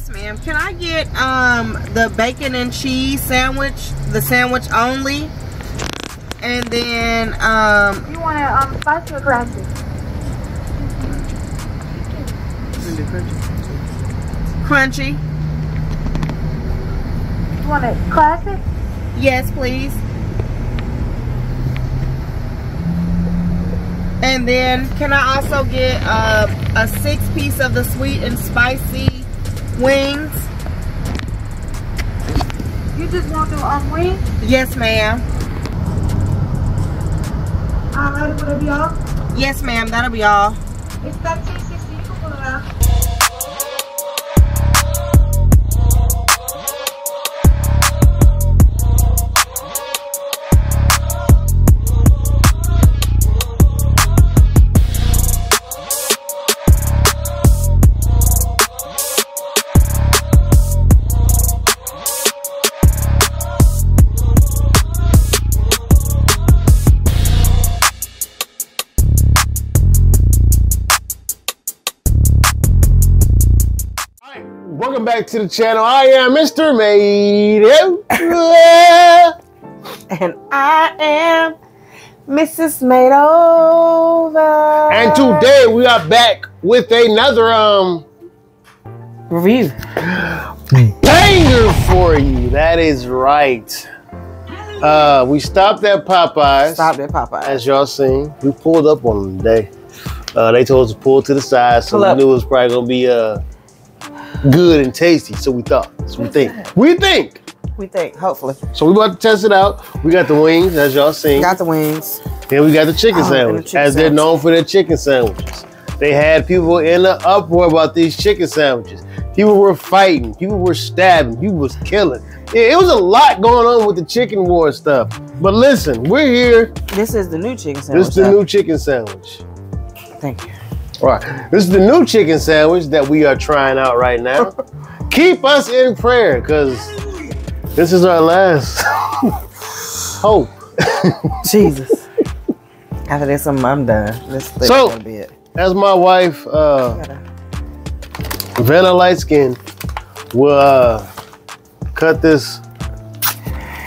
Yes, ma'am. Can I get the bacon and cheese sandwich, the sandwich only? And then you want to spicy or crunchy? Crunchy. You want it classic? Yes, please. And then can I also get a 6-piece of the sweet and spicy wings? You just want them on wings? Yes, ma'am. Alright, will it be all? Yes, ma'am, that'll be all. It's that $2.60. Welcome back to the channel. I am Mr. Made Over. And I am Mrs. Made Over. And today we are back with another review. Banger for you. That is right. We stopped at Popeye's. Stopped at Popeye's. As y'all seen. We pulled up on them today. They told us to pull to the side, so we knew it was probably gonna be good and tasty, so we thought. So we think, hopefully. So we about to test it out. We got the wings, as y'all seen. Got the wings. Then we got the chicken sandwich, they're known for their chicken sandwiches. They had people in the uproar about these chicken sandwiches. People were fighting, people were stabbing, people was killing. Yeah, it was a lot going on with the chicken war stuff. But listen, we're here. This is the new chicken sandwich. This is the new chicken sandwich. Thank you. All right, this is the new chicken sandwich that we are trying out right now. Keep us in prayer, because this is our last hope. Jesus. After this, I'm done. This thing so, gonna be it. As my wife, Vanna Lightskin, will cut this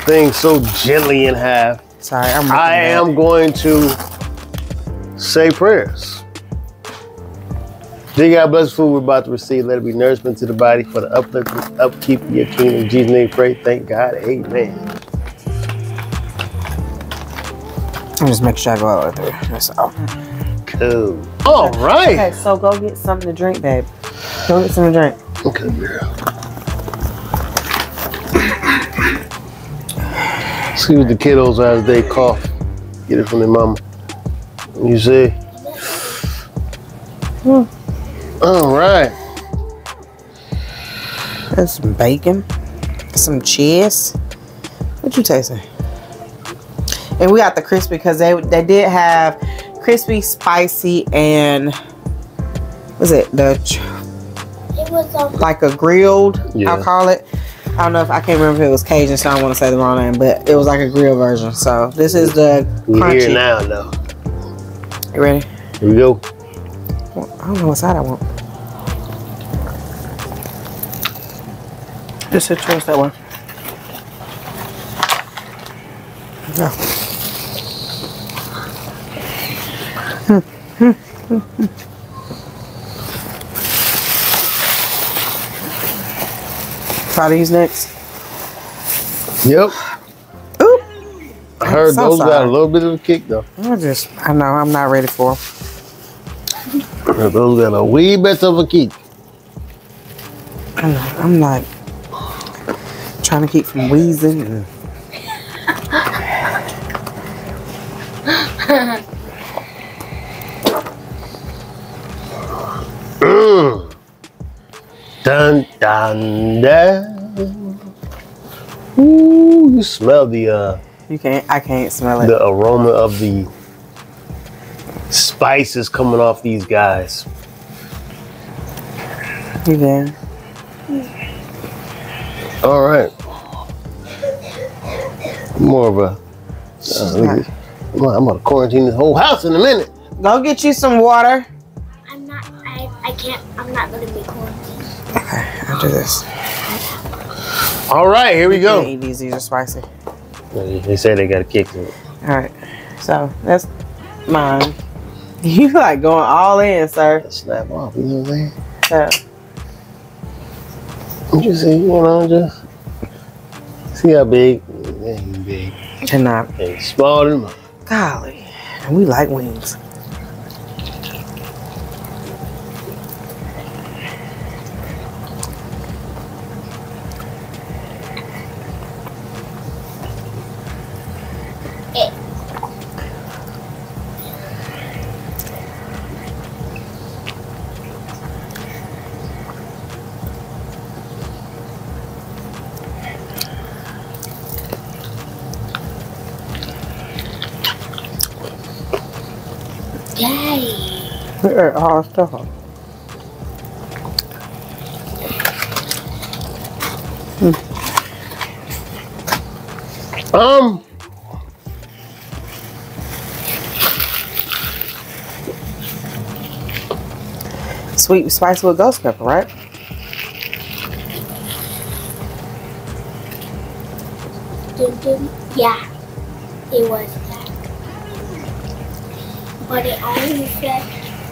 thing so gently in half. Sorry, I am going to say prayers. Dear God, bless the food we're about to receive. Let it be nourishment to the body for the uplift and upkeep of your kingdom. In Jesus' name, pray. Thank God. Amen. I'm just making sure I go all the way through. That's all. Cool. All right. Okay, so go get something to drink, babe. Go get something to drink. Okay, girl. See what the kiddos are as they cough. Get it from their mama. You see? Hmm. All right. That's some bacon, some cheese. What you tasting? And we got the crispy because they did have crispy, spicy, and was it the? It was like a grilled. Yeah. I'll call it. I don't know if I can't remember if it was Cajun, so I don't want to say the wrong name, but it was like a grilled version. So this is the crunchy. Here now, though. You ready? Here we go. I don't know what side I want. Just hit towards that one. No. Try these next. Yep. Oop. I heard those got a little bit of a kick though. I know, I'm not ready for them. Those got a wee bit of a kick. I'm like trying to keep from wheezing. And... Dun dun dun. Ooh, you smell the. You can't. I can't smell it. The aroma of the. Spice is coming off these guys. You there? All right. More of a. I'm gonna quarantine this whole house in a minute. Go get you some water. I'm not. I can't. I'm not gonna be quarantined. Okay. after this. All right, here we go. Eat these. These are spicy. They say they got to kick it. All right, so that's mine. You like going all in, sir. Slap off, you know what I'm saying? Yeah. You see, you know, just see how big. Big. And not small than mine. Golly, and we like wings. We ate all our stuff. Sweet and spicy with ghost pepper, right? Yeah, it was that. But it only said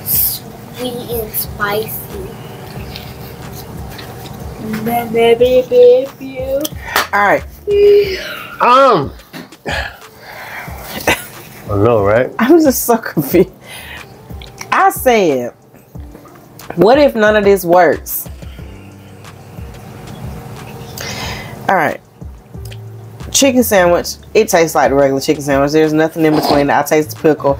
sweet and spicy. Baby. Alright. I don't know, right? I'm just so confused. I said, what if none of this works? Alright. Chicken sandwich. It tastes like the regular chicken sandwich. There's nothing in between. I taste the pickle.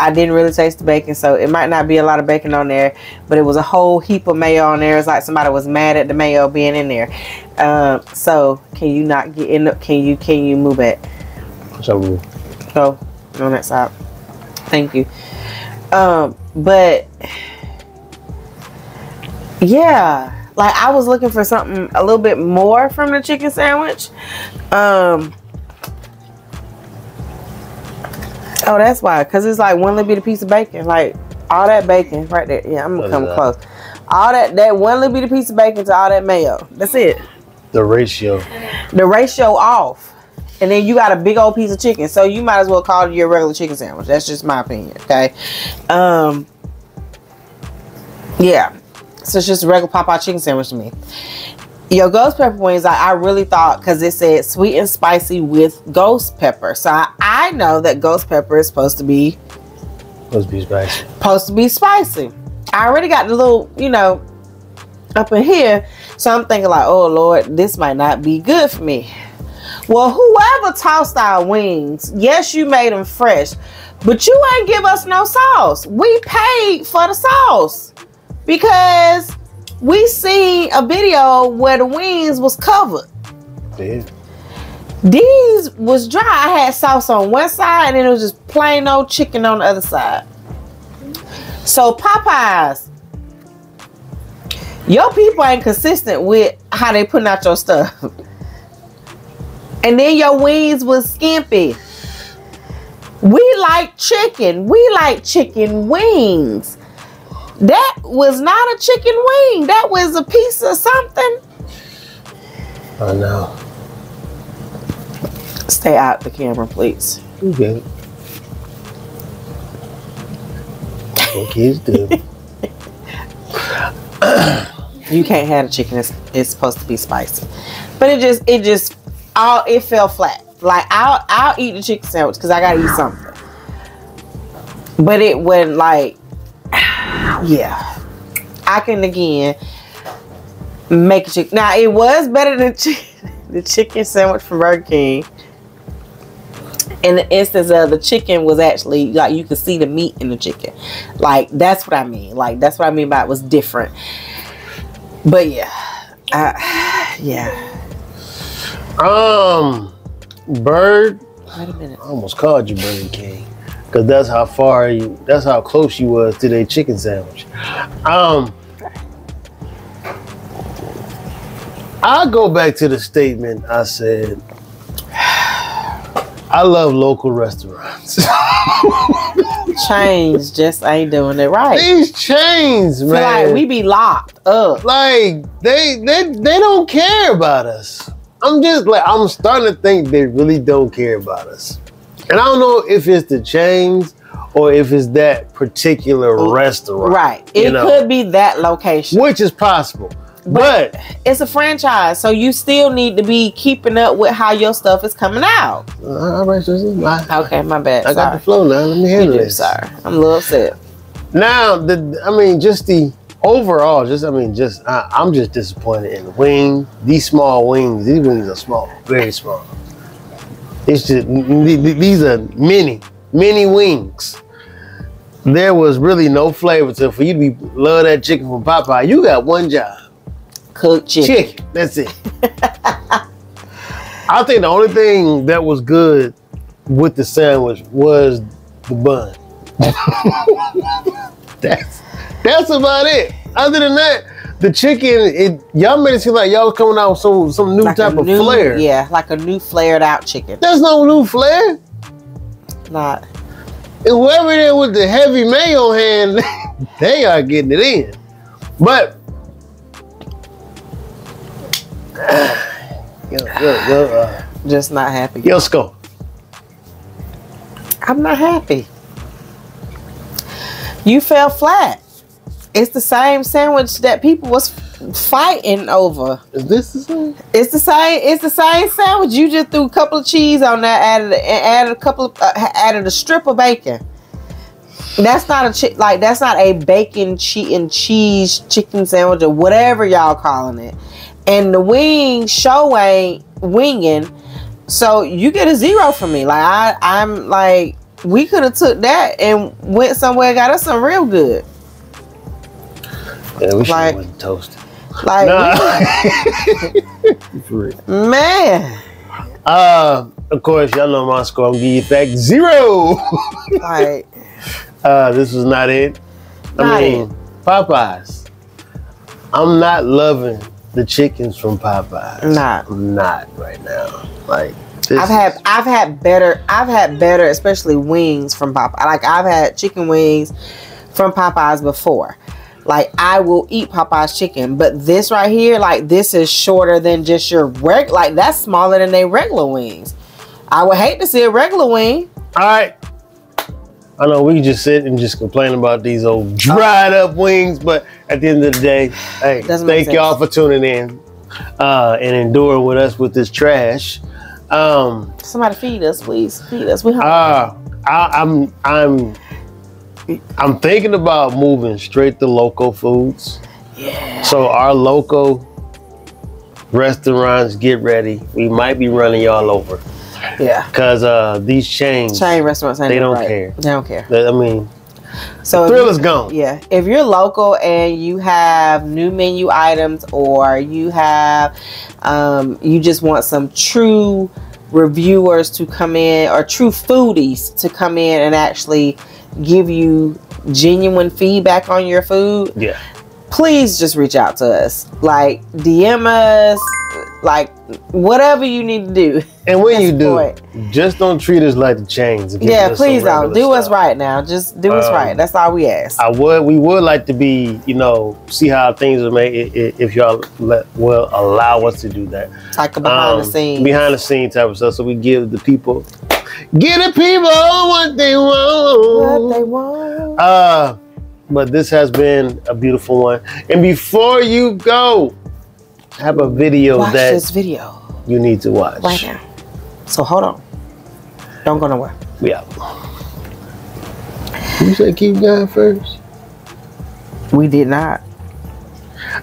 I didn't really taste the bacon, so it might not be a lot of bacon on there, but it was a whole heap of mayo on there. It's like somebody was mad at the mayo being in there. So can you not get in? Can you move it? So go on that side. Thank you. But yeah, like I was looking for something a little bit more from the chicken sandwich. Oh, that's why. Because it's like one little bit of piece of bacon. Like, all that bacon right there. Yeah, I'm going to come close. All that one little bit of piece of bacon to all that mayo. That's it. The ratio. The ratio off. And then you got a big old piece of chicken. So you might as well call it your regular chicken sandwich. That's just my opinion, okay? Yeah. So it's just a regular Popeye chicken sandwich to me. Your ghost pepper wings, I really thought, because it said sweet and spicy with ghost pepper. So I know that ghost pepper is supposed to be spicy. Supposed to be spicy. I already got the little, you know, up in here. So I'm thinking like, oh Lord, this might not be good for me. Well, whoever tossed our wings, yes, you made them fresh, but you ain't give us no sauce. We paid for the sauce because we seen a video where the wings was covered. Yeah. These was dry. I had sauce on one side and then it was just plain old chicken on the other side. So Popeye's, your people ain't consistent with how they putting out your stuff. And then your wings was skimpy. We like chicken. We like chicken wings. That was not a chicken wing. That was a piece of something. I know. Stay out the camera, please. You get it. What kids do. You can't have a chicken. It's supposed to be spicy, but it fell flat. Like I'll eat the chicken sandwich because I gotta eat something. But it wasn't like. Yeah, I can again make a chicken. Now it was better than the chicken sandwich from Burger King. In the instance of the chicken was actually like you could see the meat in the chicken. Like that's what I mean. Like that's what I mean by it was different. But yeah, Bird. Wait a minute. I almost called you Burger King. Cause that's how far you, that's how close you was to their chicken sandwich. I'll go back to the statement I said, I love local restaurants. chains just ain't doing it right. These chains, man. So like we be locked up. Like they don't care about us. I'm starting to think they really don't care about us. And I don't know if it's the chains or if it's that particular restaurant. Right. It could be that location. Which is possible. But it's a franchise, so you still need to be keeping up with how your stuff is coming out. Okay, my bad. I got the flow now. Let me handle this. Sorry, I'm a little upset. Now, I'm just disappointed in the wing. These small wings. These wings are small, very small. It's just these are mini, mini wings. There was really no flavor to it. For you to be love that chicken from Popeye, you got one job. Cooked chicken. That's it. I think the only thing that was good with the sandwich was the bun. that's about it. Other than that, the chicken, y'all made it seem like y'all was coming out with some new type of flair. Yeah, like a new flared out chicken. There's no new flair. Not. And whoever there with the heavy mayo hand, they are getting it in. But just not happy. Yo, Sco. I'm not happy. You fell flat. It's the same sandwich that people was fighting over. Is this the same? It's the same. It's the same sandwich. You just threw a couple of cheese on there, added a strip of bacon. That's not a that's not a bacon and cheese chicken sandwich or whatever y'all calling it. And the wing show ain't winging, so you get a 0 from me. Like I'm like, we could have took that and went somewhere and got us some real good. Yeah, we should have went toasted. Like, nah. Man. Of course, y'all know my score. I'm gonna give you back 0. Like, this was not it. I mean, Popeye's. I'm not loving the chickens from Popeye's. Not right now. Like I've had better, especially wings from Popeye. Like I've had chicken wings from Popeye's before. Like I will eat Popeye's chicken, but this right here, like this is shorter than just your regular. Like that's smaller than their regular wings. I would hate to see a regular wing. All right. I know we just sit and just complain about these old dried up wings, but at the end of the day, hey, thank y'all for tuning in and enduring with us with this trash. Somebody feed us, please. Feed us. We hungry. I'm thinking about moving straight to local foods. Yeah. So our local restaurants, get ready. We might be running y'all over. Yeah, because these chain restaurants, they don't care. They don't care. I mean, so the thrill is gone. Yeah, if you're local and you have new menu items, or you have, you just want some true reviewers to come in, or true foodies to come in and actually give you genuine feedback on your food. Yeah, please just reach out to us. Like DM us. Like whatever you need to do. And when you do it, just don't treat us like the chains. Yeah, please don't. Do us right now. Just do us right. That's all we ask. We would like to be, you know, see how things are made, if y'all will allow us to do that. Like a behind the scenes. Behind the scenes type of stuff. So we give the people, what they want. What they want. But this has been a beautiful one. And before you go, I have a video that you need to watch right now. So hold on. Don't go nowhere. We out. You said keep going first. We did not.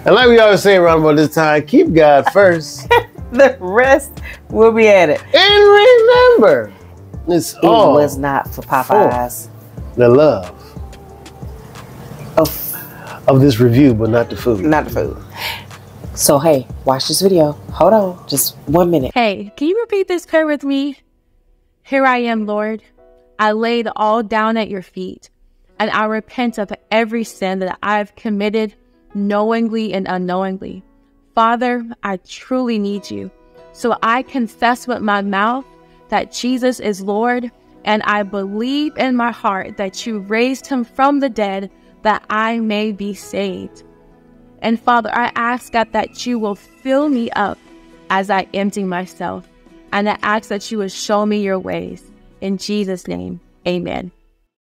And like we always say around about this time, keep God first. The rest will be at it. And remember, it was not for Popeye's. The love of this review, but not the food. Not the food. So, hey, watch this video. Hold on. Just 1 minute. Hey, can you repeat this prayer with me? Here I am, Lord. I lay it all down at your feet, and I repent of every sin that I've committed knowingly and unknowingly. Father, I truly need you. So I confess with my mouth that Jesus is Lord And I believe in my heart that you raised him from the dead, that I may be saved. And Father, I ask God that you will fill me up as I empty myself. And I ask that you would show me your ways. In Jesus' name, amen.